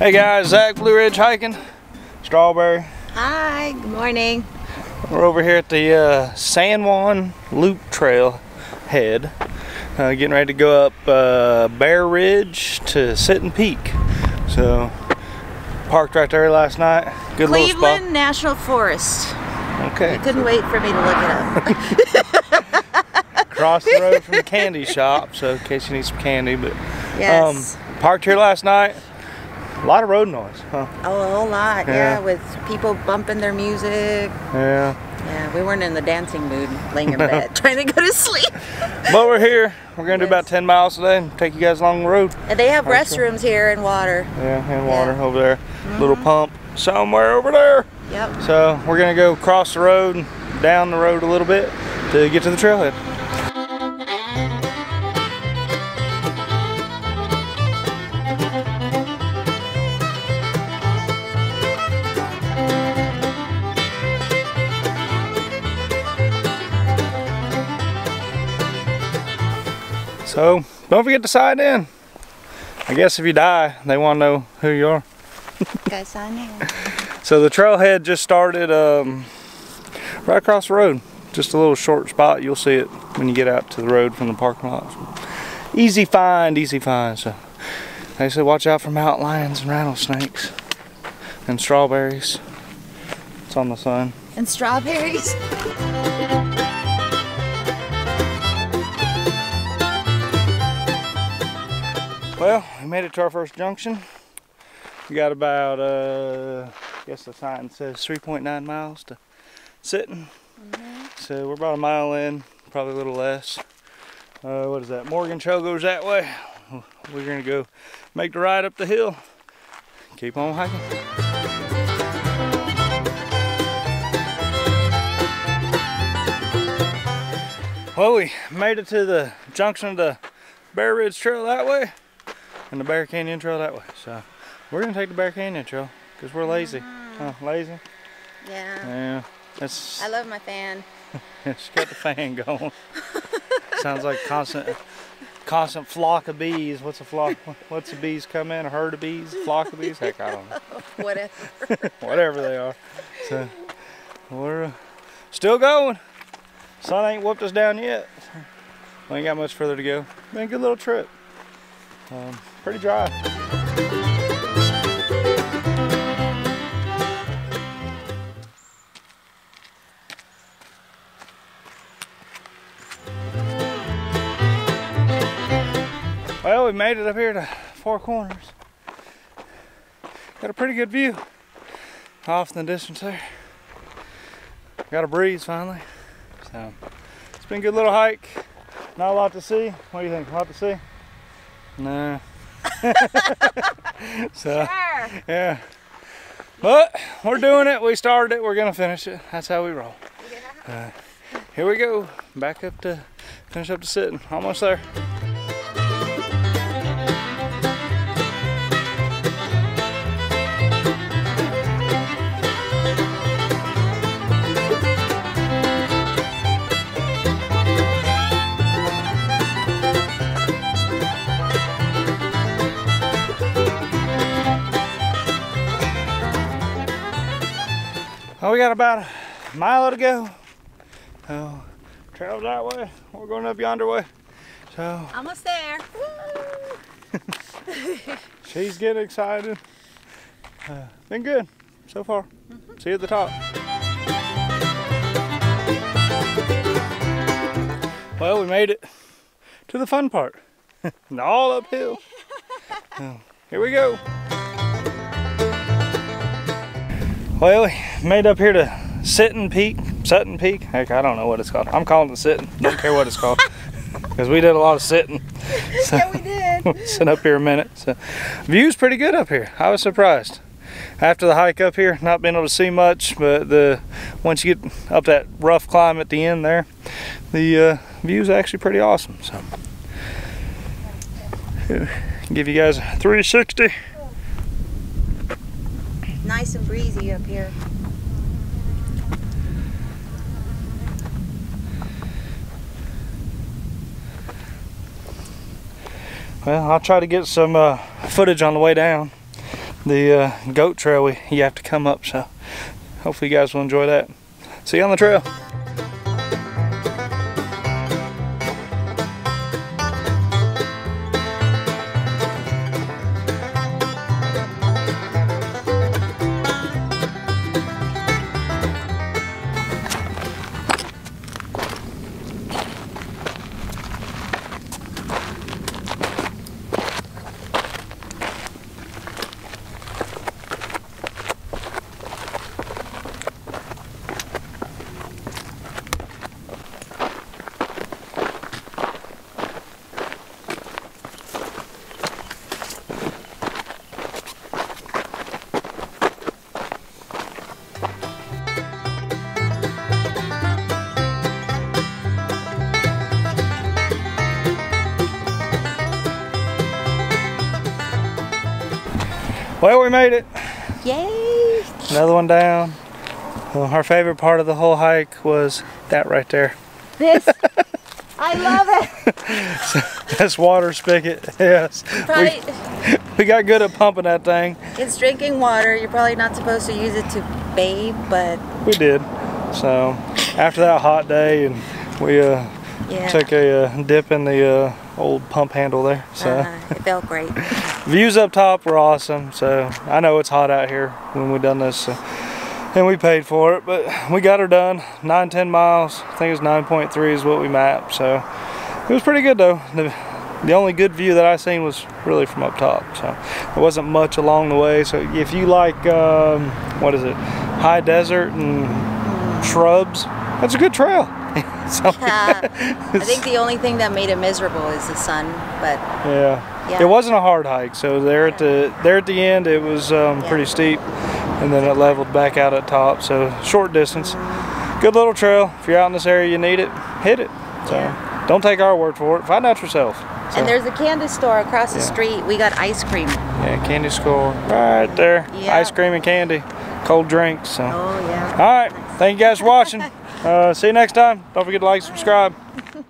Hey guys, Zach Blue Ridge hiking. Strawberry. Hi, good morning. We're over here at the San Juan Loop Trail head. Getting ready to go up Bear Ridge to Sitton Peak. So, parked right there last night. Good little spot. Cleveland National Forest. Okay. You couldn't wait for me to look it up. Across the road from the candy shop, so in case you need some candy. But yes. Parked here last night. A lot of road noise, huh? Oh, a whole lot, yeah, with people bumping their music. Yeah. Yeah, we weren't in the dancing mood, laying in bed, trying to go to sleep. But we're here. We're going to do about 10 miles today and take you guys along the road. And they have restrooms here and water. Yeah, and water over there. Little pump somewhere over there. Yep. So we're going to go across the road and down the road a little bit to get to the trailhead. So, don't forget to sign in. I guess if you die, they want to know who you are. Go sign in. So the trailhead just started right across the road. Just a little short spot. You'll see it when you get out to the road from the parking lot. So, easy find, easy find. So they said watch out for mountain lions and rattlesnakes. And strawberries. It's on the sign. And strawberries. Well, we made it to our first junction. We got about, I guess the sign says 3.9 miles to Sitton. So we're about a mile in, probably a little less. What is that? Morgan Trail goes that way. We're gonna go make the ride up the hill. Keep on hiking. Well, we made it to the junction of the Bear Ridge Trail that way. And the Bear Canyon Trail that way. So we're gonna take the Bear Canyon Trail because we're lazy. Lazy? Yeah. Yeah. That's. I love my fan. She's got the fan going. Sounds like constant flock of bees. What's a flock? What's the bees come in? A herd of bees? A flock of bees? Heck, I don't know. Whatever. Whatever they are. So we're still going. Sun ain't whooped us down yet. We ain't got much further to go. Been a good little trip. Pretty dry. Well, we made it up here to Four Corners. Got a pretty good view off in the distance there. Got a breeze finally. So it's been a good little hike. Not a lot to see. What do you think? A lot to see? No. So, sure. Yeah. But we're doing it. We started it. We're going to finish it. That's how we roll. Yeah. Here we go. Back up to finish up to Sitton. Almost there. We got about a mile to go. So, trail that way. We're going up yonder way. So almost there. Woo! She's getting excited. Been good so far. See you at the top. Well, we made it to the fun part. And all uphill. So, here we go. Well, we made up here to Sitton Peak. Heck, I don't know what it's called. I'm calling it Sitton. Don't care what it's called. Because we did a lot of sitting. So yeah, we did. Sit up here a minute. So, view's pretty good up here. I was surprised. After the hike up here, not being able to see much, but once you get up that rough climb at the end there, the view's actually pretty awesome. So, give you guys a 360. Nice and breezy up here. Well, I'll try to get some footage on the way down the goat trail you have to come up. So hopefully you guys will enjoy that. See you on the trail. Well, we made it. Yay! Another one down. Well, our favorite part of the whole hike was that right there. This. I love it. So, that's water spigot. Yes. Probably, we got good at pumping that thing. It's drinking water. You're probably not supposed to use it to bathe, but we did. So after that hot day, and we took a dip in the old pump handle there. So it felt great. Views up top were awesome. So I know it's hot out here when we done this, and we paid for it, but we got her done. 9-10 miles, I think it's 9.3 is what we mapped. So it was pretty good though. The only good view that I seen was really from up top. So there wasn't much along the way. So if you like what is it, high desert and shrubs, that's a good trail. I think the only thing that made it miserable is the sun, but yeah. It wasn't a hard hike, so there at the end it was pretty steep, and then it leveled back out at top. So short distance, good little trail. If you're out in this area, you need it, hit it. So don't take our word for it. Find out yourself. So, and there's a candy store across the street. We got ice cream. Yeah, candy store right there. Yeah. Ice cream and candy, cold drinks. So. Oh yeah. All right. Thank you guys for watching. See you next time. Don't forget to like, subscribe.